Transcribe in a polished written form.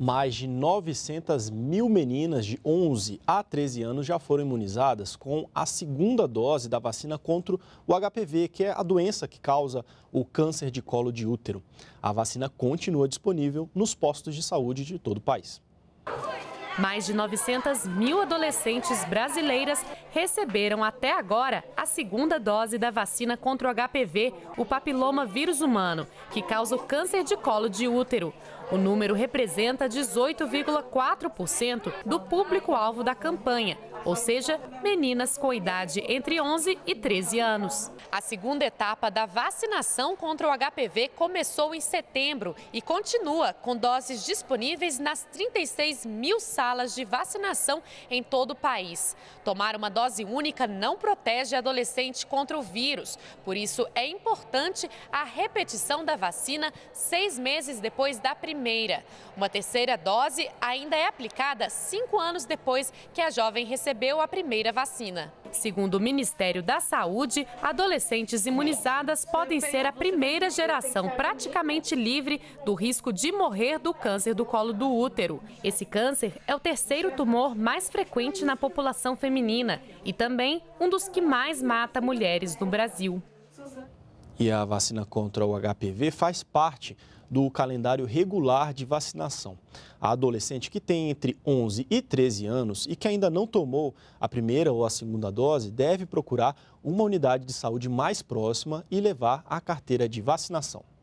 mais de 900 mil meninas de 11 a 13 anos já foram imunizadas com a segunda dose da vacina contra o HPV, que é a doença que causa o câncer de colo de útero. A vacina continua disponível nos postos de saúde de todo o país. Mais de 900 mil adolescentes brasileiras receberam até agora a segunda dose da vacina contra o HPV, o papilomavírus humano, que causa o câncer de colo de útero. O número representa 18,4% do público-alvo da campanha, ou seja, meninas com idade entre 11 e 13 anos. A segunda etapa da vacinação contra o HPV começou em setembro e continua com doses disponíveis nas 36 mil salas de vacinação em todo o país. Tomar uma dose única não protege adolescente contra o vírus, por isso é importante a repetição da vacina 6 meses depois da primeira. Uma terceira dose ainda é aplicada 5 anos depois que a jovem recebeu a primeira vacina. Segundo o Ministério da Saúde, adolescentes imunizadas podem ser a primeira geração praticamente livre do risco de morrer do câncer do colo do útero. Esse câncer é o terceiro tumor mais frequente na população feminina e também um dos que mais mata mulheres no Brasil. E a vacina contra o HPV faz parte do calendário regular de vacinação. A adolescente que tem entre 11 e 13 anos e que ainda não tomou a primeira ou a segunda dose deve procurar uma unidade de saúde mais próxima e levar a carteira de vacinação.